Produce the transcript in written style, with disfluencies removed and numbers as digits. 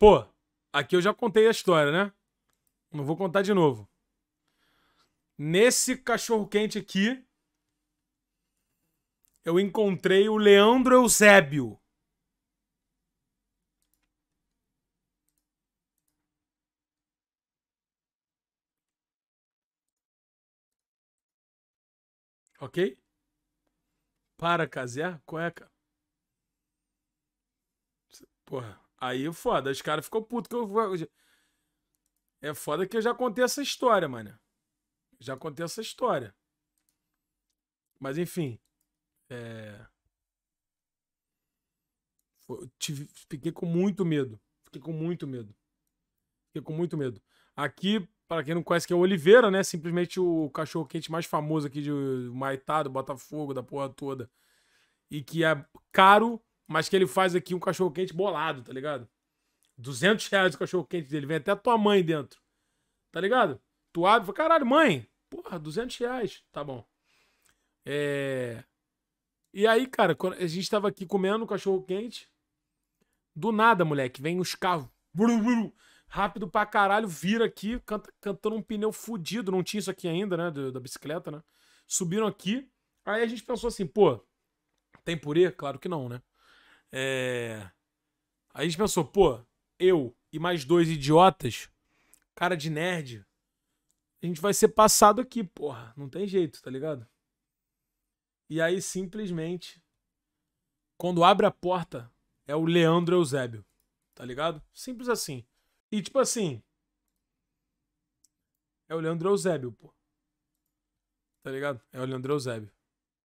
Pô, aqui eu já contei a história, né? Não vou contar de novo. Nesse cachorro-quente aqui, eu encontrei o Leandro Eusébio. Ok? Para, Cazé, cueca. Porra, aí é foda. Os caras ficam putos. É foda que eu já contei essa história, mano. Já contei essa história. Mas, enfim. Fiquei com muito medo. Fiquei com muito medo. Fiquei com muito medo. Aqui, para quem não conhece, que é o Oliveira, né? Simplesmente o cachorro-quente mais famoso aqui de Maitá, do Botafogo, da porra toda. E que é caro, mas que ele faz aqui um cachorro-quente bolado, tá ligado? R$200 o cachorro-quente dele. Vem até a tua mãe dentro. Tá ligado? Tu abre e fala, caralho, mãe. Porra, R$200. Tá bom. E aí, cara, quando a gente tava aqui comendo o cachorro-quente, do nada, moleque, vem os carros. Rápido pra caralho, vira aqui, cantando um pneu fudido. Não tinha isso aqui ainda, né? Da bicicleta, né? Subiram aqui. Aí a gente pensou assim, pô, tem purê? Claro que não, né? Aí a gente pensou, pô, eu e mais dois idiotas, cara de nerd, a gente vai ser passado aqui, porra. Não tem jeito, tá ligado? E aí, simplesmente, quando abre a porta, é o Leandro Eusébio, tá ligado? Simples assim. E, tipo assim, é o Leandro Eusébio, pô. Tá ligado? É o Leandro Eusébio.